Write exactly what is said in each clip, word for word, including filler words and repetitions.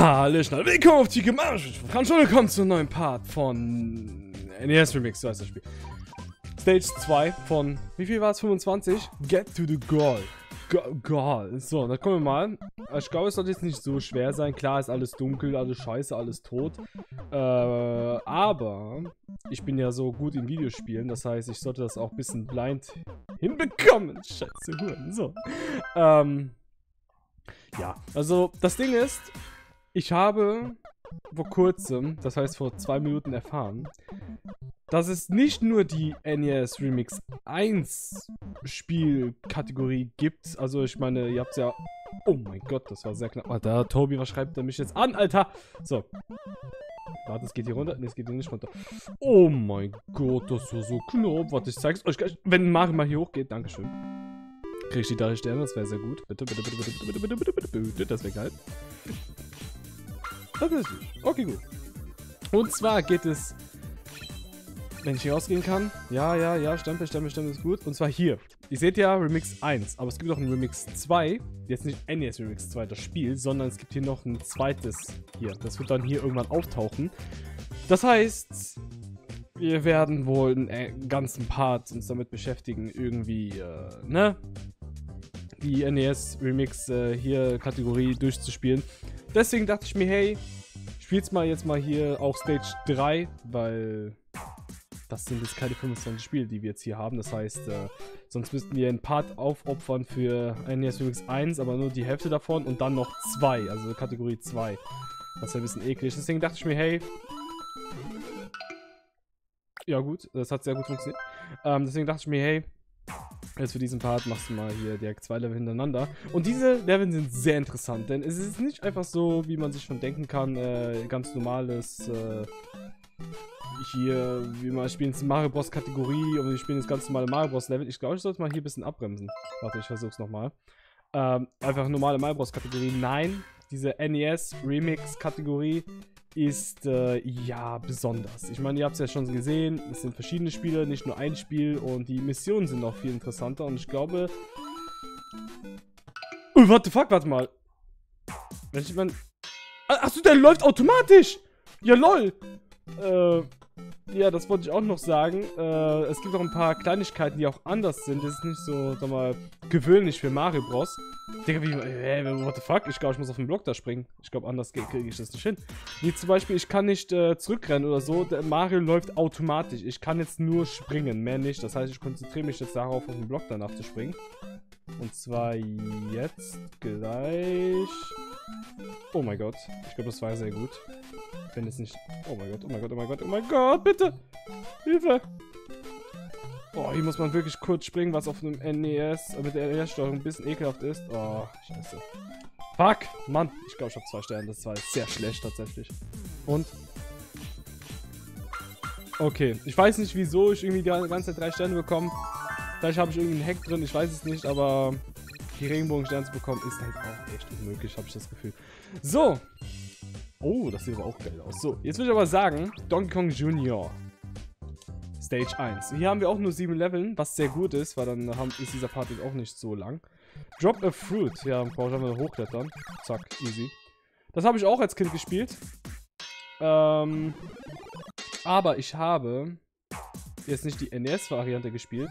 Hallo schnell, willkommen auf die Gemarsch! Franz, willkommen zu einem neuen Part von N E S Remix, so heißt das Spiel. Stage zwei von, wie viel war es? fünfundzwanzig? Get to the Goal. Go Goal. So, dann kommen wir mal. Ich glaube, es sollte jetzt nicht so schwer sein. Klar ist alles dunkel, alles scheiße, alles tot. Äh, aber ich bin ja so gut in Videospielen, das heißt, ich sollte das auch ein bisschen blind hinbekommen. Scheiße, Huren. So. Ähm. Ja, also das Ding ist, ich habe vor kurzem, das heißt vor zwei Minuten erfahren, dass es nicht nur die N E S Remix eins Spielkategorie gibt. Also ich meine, ihr habt ja... Oh mein Gott, das war sehr knapp. Alter, Tobi, was schreibt er mich jetzt an, Alter? So. Warte, es geht hier runter. Ne, es geht hier nicht runter. Oh mein Gott, das war so knapp. Warte, ich zeig's euch gleich. Wenn Mario mal hier hochgeht, dankeschön. Krieg ich die drei Sterne, das wäre sehr gut. Bitte, bitte, bitte, bitte, bitte, bitte, bitte, bitte, bitte, das wäre geil. Das ist gut. Okay, gut. Und zwar geht es, wenn ich hier rausgehen kann. Ja, ja, ja, Stempel, Stempel, Stempel ist gut. Und zwar hier. Ihr seht ja Remix eins, aber es gibt noch ein Remix zwei. Jetzt nicht N E S Remix zwei, das Spiel, sondern es gibt hier noch ein zweites hier. Das wird dann hier irgendwann auftauchen. Das heißt, wir werden wohl einen ganzen Part uns damit beschäftigen, irgendwie, äh, ne? Die N E S Remix äh, hier Kategorie durchzuspielen. Deswegen dachte ich mir, hey, spiel's mal jetzt mal hier auch Stage drei, weil das sind jetzt keine fünfundzwanzig Spiele, die wir jetzt hier haben. Das heißt, äh, sonst müssten wir einen Part aufopfern für N E S Remix eins, aber nur die Hälfte davon und dann noch zwei, also Kategorie zwei. Das ist ein bisschen eklig. Deswegen dachte ich mir, hey, ja gut, das hat sehr gut funktioniert. Ähm, deswegen dachte ich mir, hey, jetzt für diesen Part machst du mal hier direkt zwei Level hintereinander. Und diese Level sind sehr interessant, denn es ist nicht einfach so, wie man sich schon denken kann, äh, ganz normales, äh, hier, wie man spielen jetzt Mario Bros. Kategorie und wir spielen jetzt ganz normale Mario Bros. Level. Ich glaube, ich sollte mal hier ein bisschen abbremsen. Warte, ich versuch's nochmal. Ähm, einfach normale Mario Bros. Kategorie. Nein, diese N E S Remix Kategorie ist, äh, ja, besonders. Ich meine, ihr habt es ja schon gesehen, es sind verschiedene Spiele, nicht nur ein Spiel und die Missionen sind noch viel interessanter und ich glaube... Oh, what the fuck, warte mal. Wenn ich mein... Achso, der läuft automatisch! Ja, lol! Äh, ja, das wollte ich auch noch sagen. Äh, es gibt auch ein paar Kleinigkeiten, die auch anders sind. Das ist nicht so, sag mal, gewöhnlich für Mario Bros. Digga, wie, hey, what the fuck? Ich glaube, ich muss auf den Block da springen. Ich glaube, anders kriege ich das nicht hin. Wie zum Beispiel, ich kann nicht äh, zurückrennen oder so. Der Mario läuft automatisch. Ich kann jetzt nur springen, mehr nicht. Das heißt, ich konzentriere mich jetzt darauf, auf den Block danach zu springen. Und zwar jetzt gleich... Oh mein Gott. Ich glaube, das war sehr gut. Wenn es nicht... Oh mein Gott, oh mein Gott, oh mein Gott, oh mein Gott, bitte! Hilfe! Oh, hier muss man wirklich kurz springen, was auf einem N E S mit der N E S-Steuerung ein bisschen ekelhaft ist. Oh, scheiße. Fuck! Mann, ich glaube, ich habe zwei Sterne. Das war sehr schlecht tatsächlich. Und... Okay, ich weiß nicht, wieso ich irgendwie die ganze Zeit drei Sterne bekomme. Vielleicht habe ich irgendeinen Hack drin, ich weiß es nicht, aber die Regenbogensterne zu bekommen ist halt auch echt unmöglich, habe ich das Gefühl. So. Oh, das sieht aber auch geil aus. So, jetzt will ich aber sagen, Donkey Kong Junior. Stage eins. Hier haben wir auch nur sieben Leveln, was sehr gut ist, weil dann haben, ist dieser Part jetzt auch nicht so lang. Drop a Fruit. Ja, brauche ich einfach hochklettern. Zack, easy. Das habe ich auch als Kind gespielt. Ähm, aber ich habe... jetzt nicht die N E S-Variante gespielt,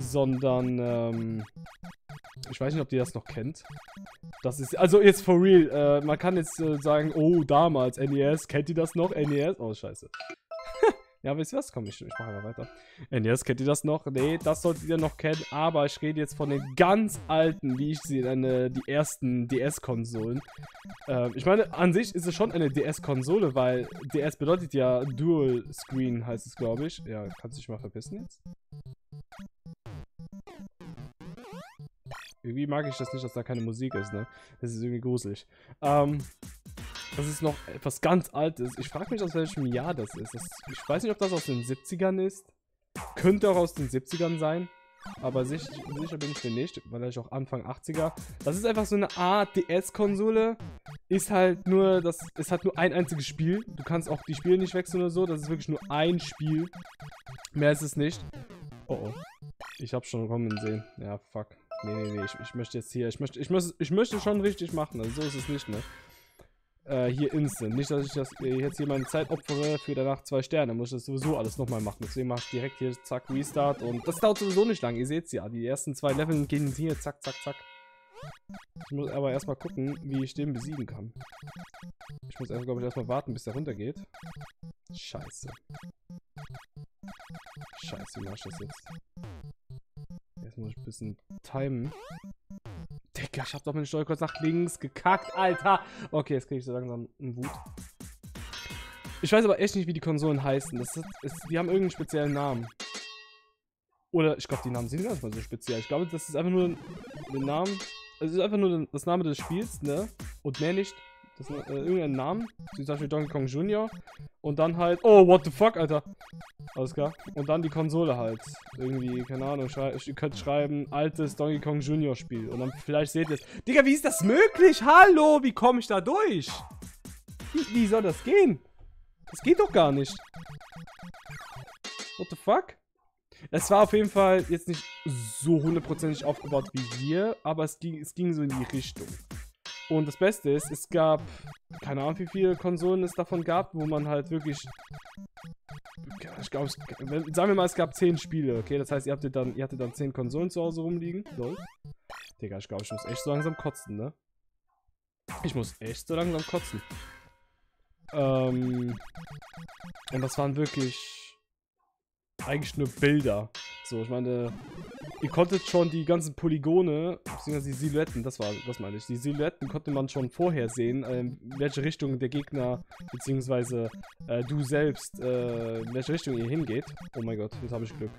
sondern, ähm, ich weiß nicht, ob ihr das noch kennt. Das ist, also jetzt for real, äh, man kann jetzt äh, sagen, oh, damals, N E S, kennt ihr das noch? N E S, oh, scheiße. Ja, wisst ihr was? Komm, ich, ich mache mal weiter. N E S, kennt ihr das noch? Nee, das solltet ihr noch kennen, aber ich rede jetzt von den ganz alten, wie ich sie nenne, die ersten D S-Konsolen. Äh, ich meine, an sich ist es schon eine D S-Konsole, weil D S bedeutet ja Dual Screen, heißt es, glaube ich. Ja, kannst du dich mal verpissen jetzt? Irgendwie mag ich das nicht, dass da keine Musik ist, ne? Das ist irgendwie gruselig. Ähm... Das ist noch etwas ganz Altes. Ich frage mich, aus welchem Jahr das ist. Das, ich weiß nicht, ob das aus den siebzigern ist. Könnte auch aus den siebzigern sein. Aber sicher, sicher bin ich mir nicht. Vielleicht auch Anfang achtziger. Das ist einfach so eine Art D S-Konsole. Ist halt nur, das, es hat nur ein einziges Spiel. Du kannst auch die Spiele nicht wechseln oder so. Das ist wirklich nur ein Spiel. Mehr ist es nicht. Oh oh. Ich hab's schon kommen sehen. Ja, fuck. Nee, nee, nee. Ich, ich möchte jetzt hier. Ich möchte, ich, muss, ich möchte schon richtig machen. Also so ist es nicht, ne? äh, hier instant. Nicht, dass ich das jetzt hier meine Zeit opfere für danach zwei Sterne. Muss ich das sowieso alles nochmal machen. Deswegen mache ich direkt hier zack, Restart. Und das dauert sowieso nicht lang. Ihr seht es ja. Die ersten zwei Level gehen hier zack, zack, zack. Ich muss aber erstmal gucken, wie ich den besiegen kann. Ich muss einfach, glaube ich, erstmal warten, bis der runtergeht. Scheiße. Scheiße, wie mach ich das jetzt? Jetzt muss ich ein bisschen timen. Digga, ich hab doch meine Steuer kurz nach links gekackt, Alter. Okay, jetzt kriege ich so langsam einen Wut. Ich weiß aber echt nicht, wie die Konsolen heißen. Das ist, ist, die haben irgendeinen speziellen Namen. Oder, ich glaube, die Namen sind gar nicht mal so speziell. Ich glaube, das ist einfach nur den Namen. Also, es ist einfach nur das Name des Spiels, ne? Und mehr nicht. Das ist äh, irgendein Name. Zum Beispiel Donkey Kong Junior. Und dann halt. Oh, what the fuck, Alter. Alles klar. Und dann die Konsole halt. Irgendwie, keine Ahnung. Ihr könnt schreiben, altes Donkey Kong Junior Spiel. Und dann vielleicht seht ihr es. Digga, wie ist das möglich? Hallo, wie komme ich da durch? Wie, wie soll das gehen? Das geht doch gar nicht. What the fuck? Es war auf jeden Fall jetzt nicht so hundertprozentig aufgebaut wie hier, aber es ging, es ging so in die Richtung. Und das Beste ist, es gab, keine Ahnung wie viele Konsolen es davon gab, wo man halt wirklich, ich glaube, sagen wir mal, es gab zehn Spiele, okay? Das heißt, ihr hattet dann, ihr hattet dann zehn Konsolen zu Hause rumliegen. Lol. Digga, ich glaube, ich muss echt so langsam kotzen, ne? Ich muss echt so langsam kotzen. Ähm, und das waren wirklich... eigentlich nur Bilder. So, ich meine, ihr konntet schon die ganzen Polygone, beziehungsweise die Silhouetten, das war, was meine ich, die Silhouetten konnte man schon vorher sehen, in welche Richtung der Gegner, beziehungsweise äh, du selbst, äh, in welche Richtung ihr hingeht. Oh mein Gott, jetzt habe ich Glück.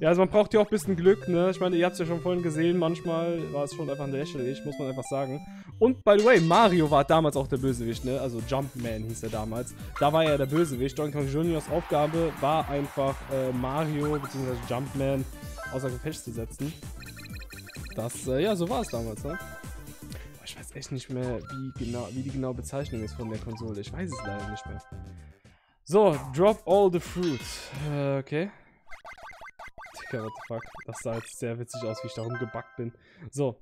Ja, also man braucht ja auch ein bisschen Glück, ne? Ich meine, ihr habt es ja schon vorhin gesehen, manchmal war es schon einfach lächerlich, muss man einfach sagen. Und, by the way, Mario war damals auch der Bösewicht, ne? Also Jumpman hieß er damals. Da war er der Bösewicht. Donkey Kong Juniors Aufgabe war einfach, äh, Mario bzw. Jumpman außer Gefecht zu setzen. Das, äh, ja, so war es damals, ne? Aber ich weiß echt nicht mehr, wie, genau, wie die genaue Bezeichnung ist von der Konsole. Ich weiß es leider nicht mehr. So, drop all the fruit. Äh, okay. Digga, what the fuck. Das sah jetzt sehr witzig aus, wie ich da rumgebackt bin. So.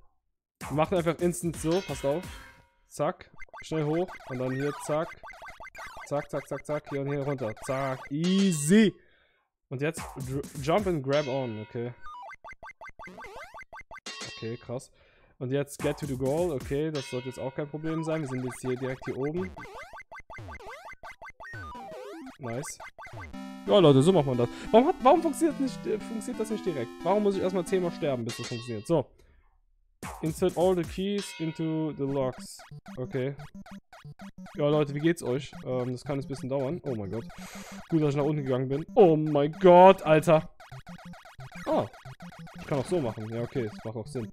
Wir machen einfach instant so. Passt auf. Zack. Schnell hoch. Und dann hier. Zack. Zack, zack, zack, zack. Hier und hier runter. Zack. Easy. Und jetzt jump and grab on. Okay. Okay, krass. Und jetzt get to the goal. Okay, das sollte jetzt auch kein Problem sein. Wir sind jetzt hier direkt hier oben. Nice. Ja, Leute, so macht man das. Warum, hat, warum funktioniert, nicht, äh, funktioniert das nicht direkt? Warum muss ich erstmal zehnmal sterben, bis das funktioniert? So. Insert all the keys into the locks. Okay. Ja, Leute, wie geht's euch? Ähm, das kann jetzt ein bisschen dauern. Oh mein Gott. Gut, dass ich nach unten gegangen bin. Oh mein Gott, Alter. Ah. Ich kann auch so machen. Ja, okay, das macht auch Sinn.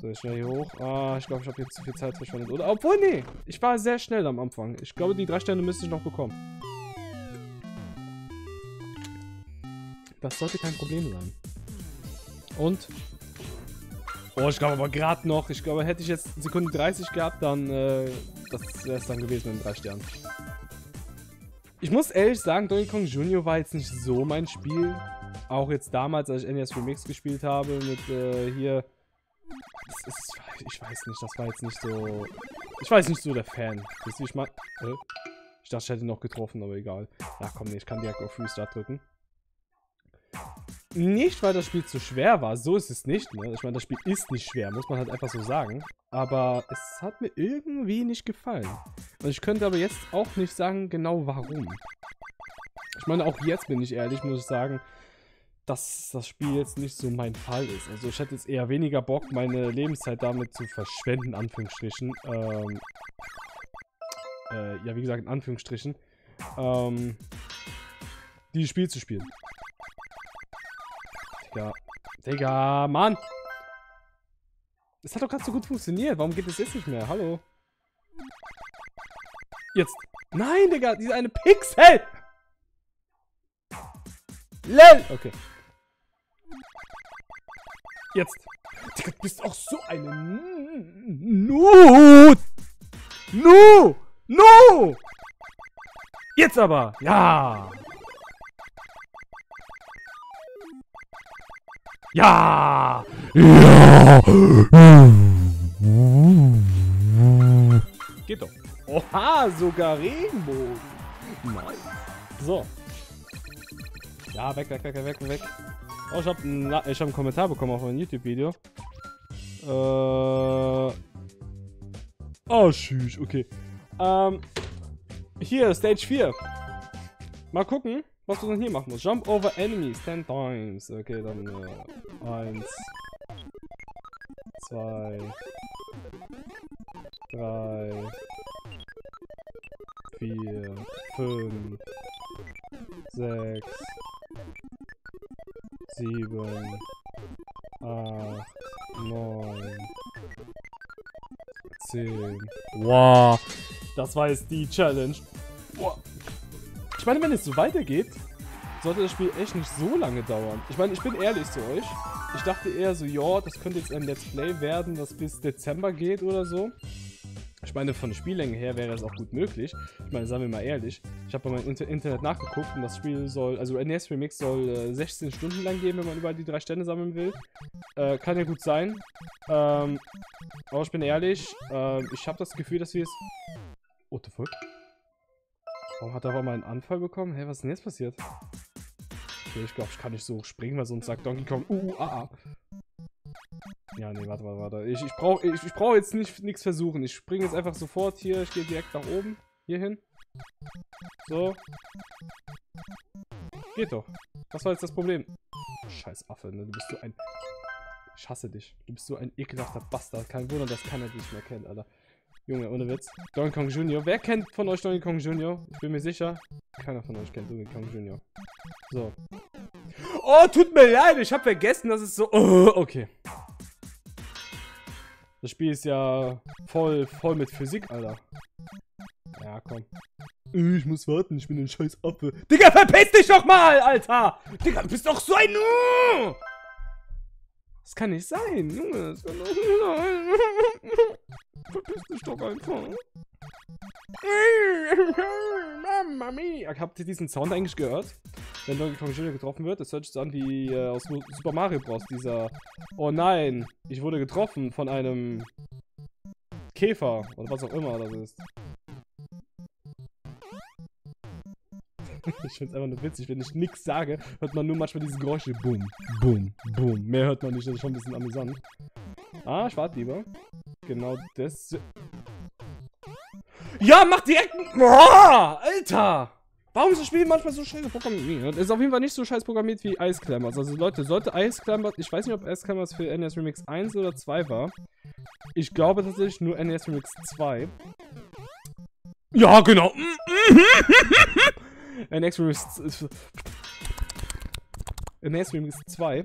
So, jetzt schnell hier hoch. Ah, ich glaube, ich habe jetzt zu viel Zeit verschwendet. Oder, obwohl, nee. Ich war sehr schnell am Anfang. Ich glaube, die drei Sterne müsste ich noch bekommen. Das sollte kein Problem sein. Und? Oh, ich glaube aber gerade noch. Ich glaube, hätte ich jetzt Sekunde dreißig gehabt, dann äh, das wäre es dann gewesen mit den drei Sternen. Ich muss ehrlich sagen, Donkey Kong Junior war jetzt nicht so mein Spiel. Auch jetzt damals, als ich N E S Remix gespielt habe mit äh, hier... Das ist, ich weiß nicht, das war jetzt nicht so... Ich weiß nicht so der Fan. Wisst ihr, ich mein... Äh? Ich dachte, ich hätte ihn noch getroffen, aber egal. Na komm, nee, ich kann direkt auf Restart drücken. Nicht, weil das Spiel zu schwer war, so ist es nicht, ne? Ich meine, das Spiel ist nicht schwer, muss man halt einfach so sagen. Aber es hat mir irgendwie nicht gefallen. Und ich könnte aber jetzt auch nicht sagen, genau warum. Ich meine, auch jetzt bin ich ehrlich, muss ich sagen, dass das Spiel jetzt nicht so mein Fall ist. Also ich hätte jetzt eher weniger Bock, meine Lebenszeit damit zu verschwenden, in Anführungsstrichen. Ähm, äh, ja, wie gesagt, in Anführungsstrichen. Ähm, dieses Spiel zu spielen. Digga. Digga, Mann! Es hat doch gerade so gut funktioniert. Warum geht es jetzt nicht mehr? Hallo? Jetzt. Nein, Digga, diese eine Pixel! LOL! Okay. Jetzt. Digga, du bist auch so eine... No! No! No! Jetzt aber! Ja! Ja! Ja! Geht doch. Oha, sogar Regenbogen. Nice. So. Ja, weg, weg, weg, weg, weg. Oh, ich habe einen, hab einen Kommentar bekommen auf ein YouTube-Video. Äh... Oh, tschüss, okay. Ähm... Hier, Stage vier. Mal gucken, was du denn hier machen musst. Jump over enemies ten times. Okay, dann äh, eins, zwei, drei, vier, fünf, sechs, sieben, acht, neun, zehn. Wow, das war jetzt die Challenge. Wow. Ich meine, wenn es so weitergeht, sollte das Spiel echt nicht so lange dauern. Ich meine, ich bin ehrlich zu euch. Ich dachte eher so, ja, das könnte jetzt ein Let's Play werden, das bis Dezember geht oder so. Ich meine, von der Spiellänge her wäre das auch gut möglich. Ich meine, sagen wir mal ehrlich, ich habe bei meinem Internet nachgeguckt und das Spiel soll, also N E S Remix soll äh, sechzehn Stunden lang gehen, wenn man überall die drei Sterne sammeln will. Äh, kann ja gut sein. Ähm, aber ich bin ehrlich, äh, ich habe das Gefühl, dass wir es... What the fuck? Warum hat er aber mal einen Anfall bekommen? Hey, was ist denn jetzt passiert? Okay, ich glaube, ich kann nicht so springen, weil sonst sagt Donkey Kong, uh, ah, ah. Ja, nee, warte, warte, warte. Ich, ich brauche ich, ich brauch jetzt nicht nichts versuchen. Ich springe jetzt einfach sofort hier. Ich gehe direkt nach oben. Hier hin. So. Geht doch. Was war jetzt das Problem? Scheiß Affe, ne? Du bist so ein... Ich hasse dich. Du bist so ein ekelhafter Bastard. Kein Wunder, dass keiner dich mehr kennt, Alter. Junge, ohne Witz. Donkey Kong Junior. Wer kennt von euch Donkey Kong Junior? Ich bin mir sicher, keiner von euch kennt Donkey Kong Junior. So. Oh, tut mir leid. Ich habe vergessen, dass es so... Oh, okay. Das Spiel ist ja voll, voll mit Physik, Alter. Ja, komm. Ich muss warten. Ich bin ein scheiß Affe. Digga, verpiss dich doch mal, Alter. Digga, du bist doch so ein... Das kann nicht sein, Junge. Das kann doch nicht sein. Verpiss dich doch einfach. Mamma mia. Habt ihr diesen Sound eigentlich gehört? Wenn Donkey Kong Junior getroffen wird, das hört sich so an wie äh, aus Super Mario Bros. Dieser... Oh nein, ich wurde getroffen von einem... Käfer oder was auch immer das ist. Ich find's einfach nur witzig, wenn ich nichts sage, hört man nur manchmal diese Geräusche. Boom, boom, boom. Mehr hört man nicht, das ist schon ein bisschen amüsant. Ah, ich warte lieber. Genau das... Ja, mach direkt... Oh, Alter! Warum ist das Spiel manchmal so scheiße programmiert? Ist auf jeden Fall nicht so scheiß programmiert wie Ice Climbers. Also Leute, sollte Ice Climbers... Ich weiß nicht, ob Ice Climbers für N E S Remix eins oder zwei war. Ich glaube tatsächlich nur N E S Remix zwei. Ja, genau. N E S Remix zwei.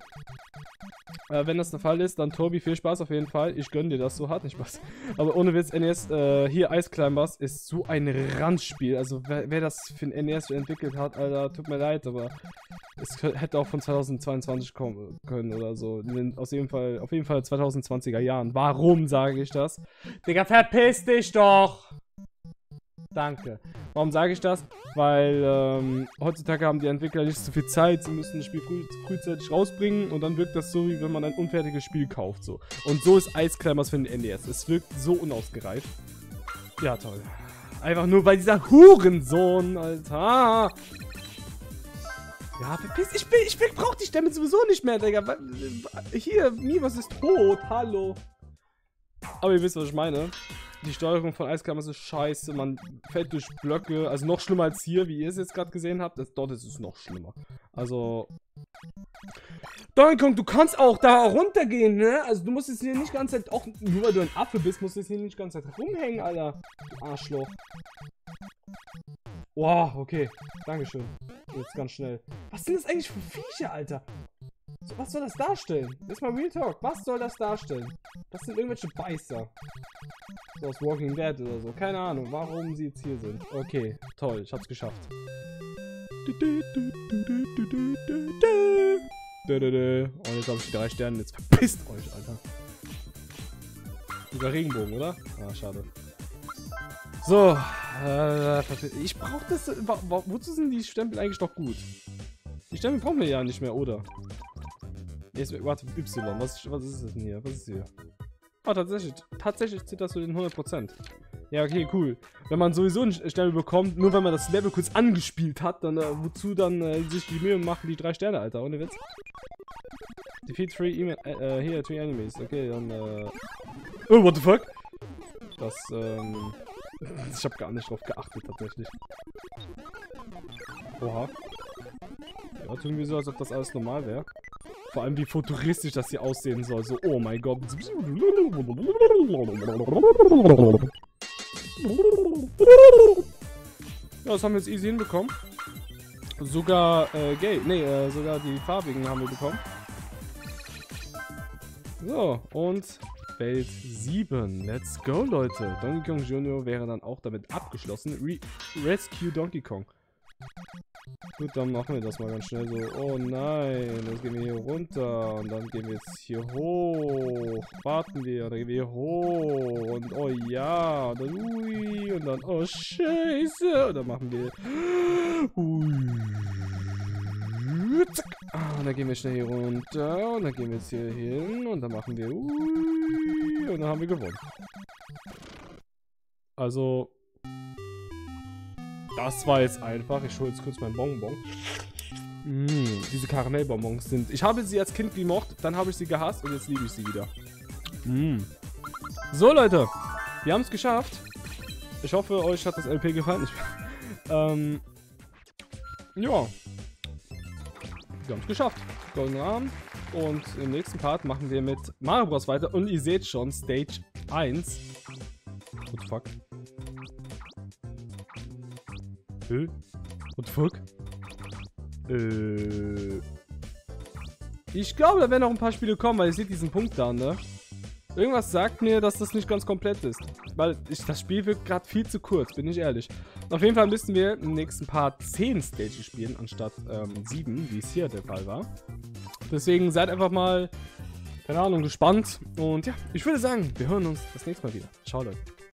Äh, wenn das der Fall ist, dann Tobi, viel Spaß auf jeden Fall. Ich gönne dir das, so hart nicht Spaß. Aber ohne Witz, N E S, äh, hier Ice Climbers ist so ein Randspiel. Also wer, wer das für ein N E S entwickelt hat, Alter, tut mir leid, aber es hätte auch von zweitausendzweiundzwanzig kommen können oder so. Aus jeden Fall, auf jeden Fall zweitausendzwanziger Jahren. Warum sage ich das? Digga, verpiss dich doch! Danke. Warum sage ich das? Weil ähm, heutzutage haben die Entwickler nicht so viel Zeit, sie müssen das Spiel früh, frühzeitig rausbringen und dann wirkt das so, wie wenn man ein unfertiges Spiel kauft. So. Und so ist Ice Climbers für den N E S. Es wirkt so unausgereift. Ja, toll. Einfach nur bei dieser Hurensohn, Alter. Ja, verpiss, ich, will, ich will, brauch die Stämme sowieso nicht mehr, Digga. Hier, Mivas ist tot, hallo. Aber ihr wisst, was ich meine. Die Steuerung von Ice Climbers ist scheiße, man fällt durch Blöcke, also noch schlimmer als hier, wie ihr es jetzt gerade gesehen habt, das, dort ist es noch schlimmer. Also... Donkey Kong, du kannst auch da runtergehen, ne? Also du musst jetzt hier nicht die ganze Zeit, auch nur weil du ein Affe bist, musst du jetzt hier nicht die ganze Zeit rumhängen, Alter. Du Arschloch. Wow, okay, dankeschön. Jetzt ganz schnell. Was sind das eigentlich für Viecher, Alter? So, was soll das darstellen? Jetzt mal Real Talk, was soll das darstellen? Das sind irgendwelche Beißer. So aus Walking Dead oder so. Keine Ahnung, warum sie jetzt hier sind. Okay, toll, ich hab's geschafft. Und jetzt habe ich die drei Sterne, jetzt verpisst euch, Alter. Sogar Regenbogen, oder? Ah, schade. So, äh, ich brauch das... Wozu sind die Stempel eigentlich doch gut? Die Stempel brauchen wir ja nicht mehr, oder? Jetzt, warte, Y, was, was ist das denn hier? Was ist hier? Oh, tatsächlich. Tatsächlich zählt das zu den hundert Prozent. Ja, okay, cool. Wenn man sowieso einen Stern bekommt, nur wenn man das Level kurz angespielt hat, dann äh, wozu dann äh, sich die Mühe machen, die drei Sterne, Alter, ohne Witz. Defeat three äh, hier, three enemies. Okay, dann äh... oh, what the fuck? Das, ähm... ich hab gar nicht drauf geachtet, tatsächlich. Oha. Ja, tun wir so, als ob das alles normal wäre. Vor allem, wie futuristisch das hier aussehen soll. So, oh mein Gott. Ja, das haben wir jetzt easy hinbekommen. Sogar, äh, gay. Nee, äh, sogar die farbigen haben wir bekommen. So, und Welt sieben. Let's go, Leute. Donkey Kong Junior wäre dann auch damit abgeschlossen. Re Rescue Donkey Kong. Gut, dann machen wir das mal ganz schnell so. Oh nein, jetzt gehen wir hier runter. Und dann gehen wir jetzt hier hoch. Warten wir, dann gehen wir hier hoch. Und oh ja, und dann ui. Und dann, oh scheiße. Und dann machen wir ui. Zack. Ah, und dann gehen wir schnell hier runter. Und dann gehen wir jetzt hier hin. Und dann machen wir ui. Und dann haben wir gewonnen. Also... das war jetzt einfach. Ich hole jetzt kurz mein Bonbon. Mm, diese Karamellbonbons sind... ich habe sie als Kind gemocht, dann habe ich sie gehasst und jetzt liebe ich sie wieder. Mm. So, Leute. Wir haben es geschafft. Ich hoffe, euch hat das L P gefallen. Ich, ähm, ja. Wir haben es geschafft. Goldenen Arm. Und im nächsten Part machen wir mit Mario Bros. weiter. Und ihr seht schon, Stage eins. What the fuck? What the fuck? Äh. Ich glaube, da werden noch ein paar Spiele kommen, weil ihr seht diesen Punkt da, ne? Irgendwas sagt mir, dass das nicht ganz komplett ist. Weil ich, das Spiel wirkt gerade viel zu kurz, bin ich ehrlich. Auf jeden Fall müssen wir im nächsten Part zehn Stages spielen, anstatt ähm, sieben, wie es hier der Fall war. Deswegen seid einfach mal, keine Ahnung, gespannt. Und ja, ich würde sagen, wir hören uns das nächste Mal wieder. Ciao, Leute.